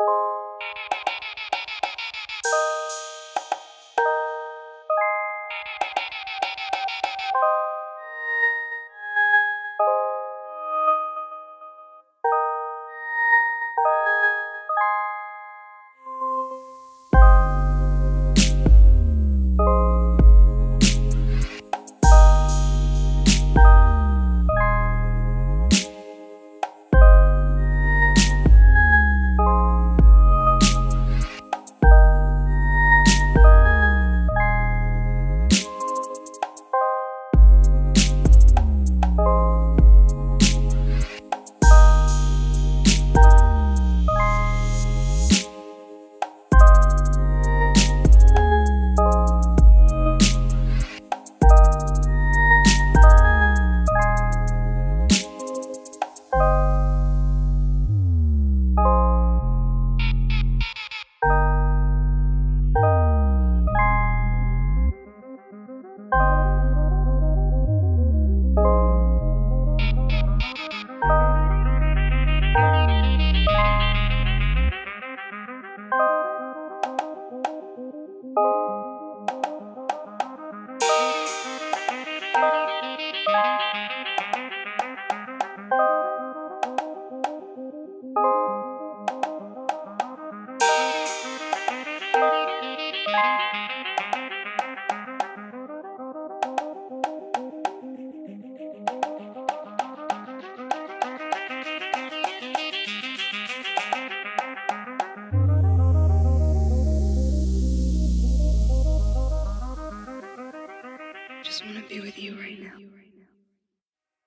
I just want to be with you right now.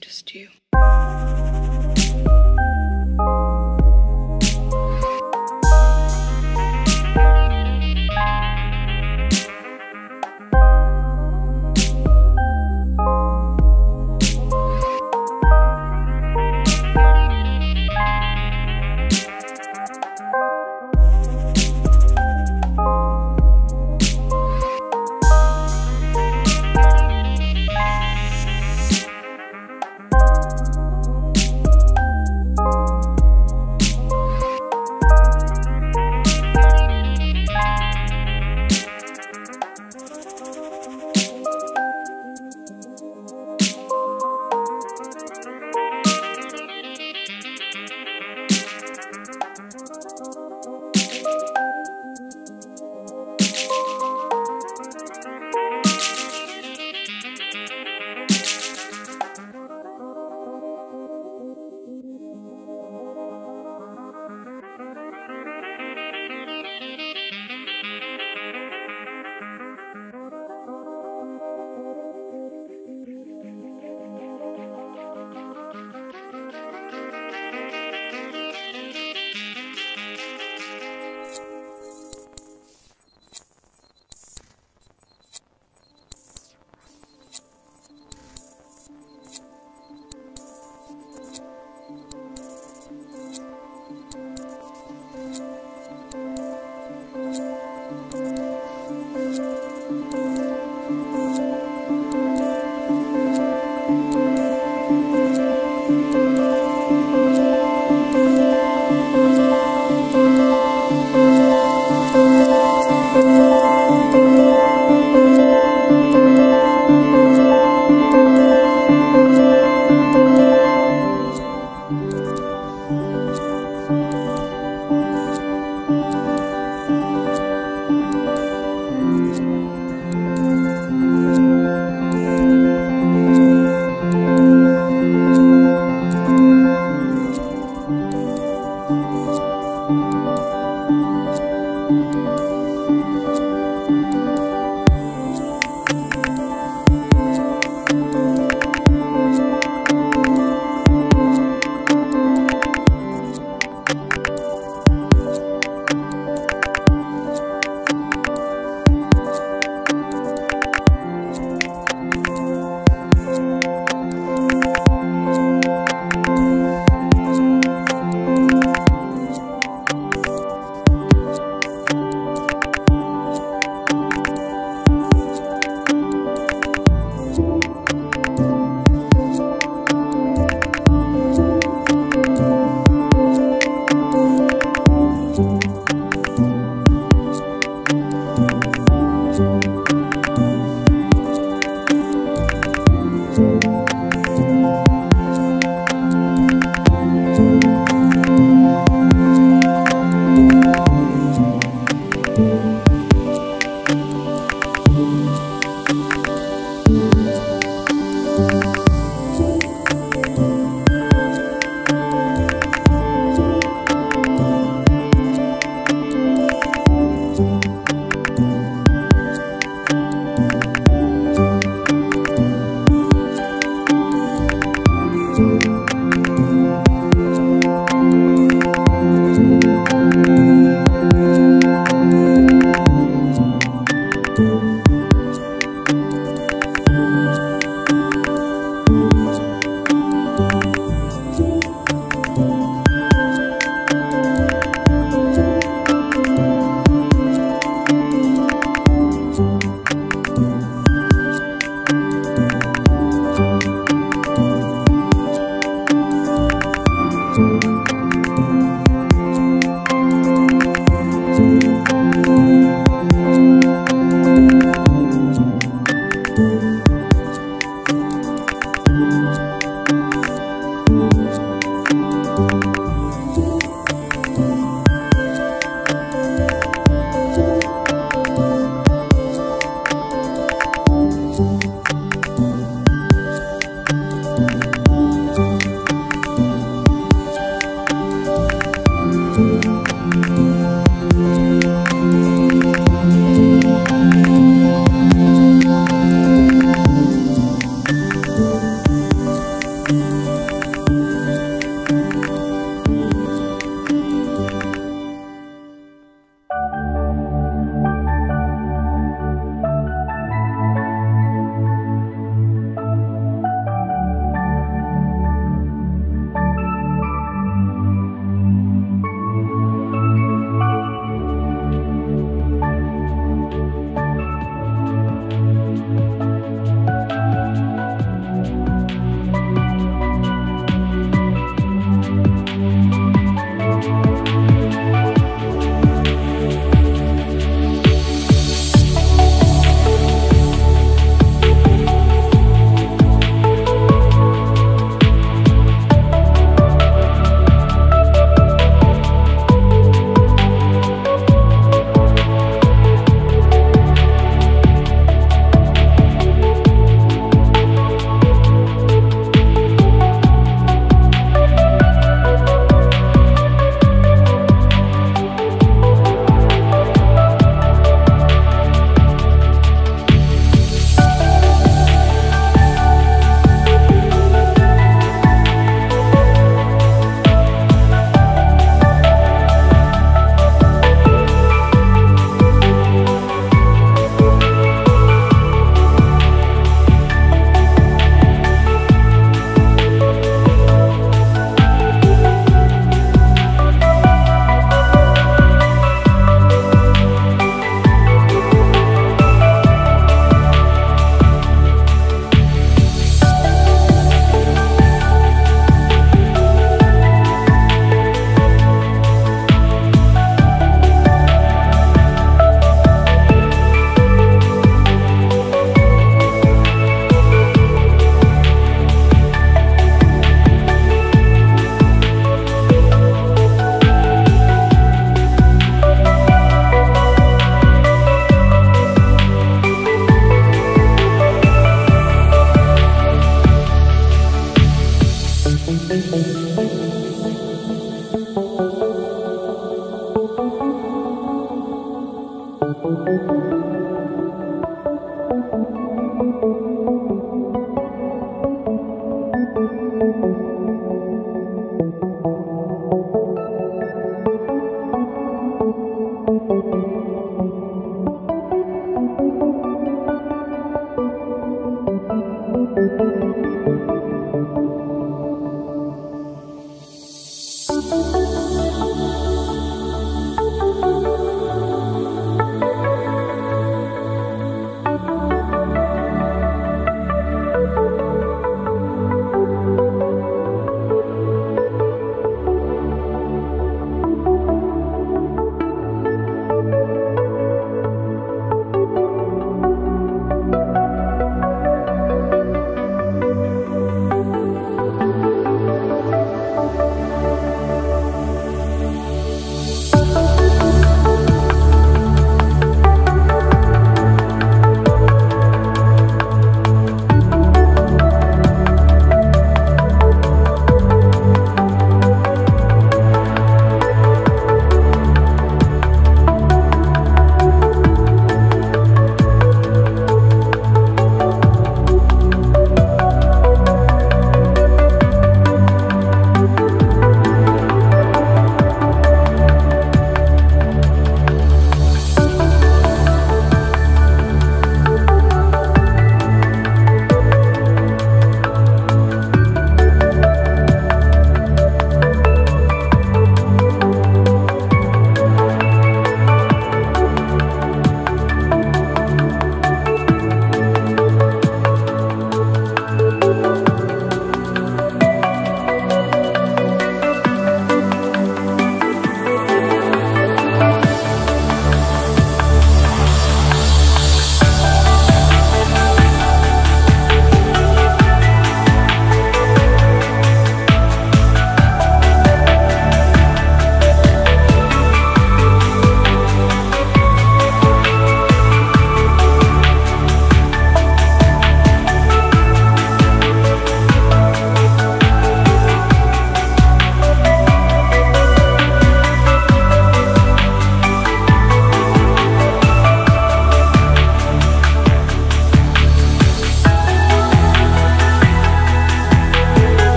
Just you.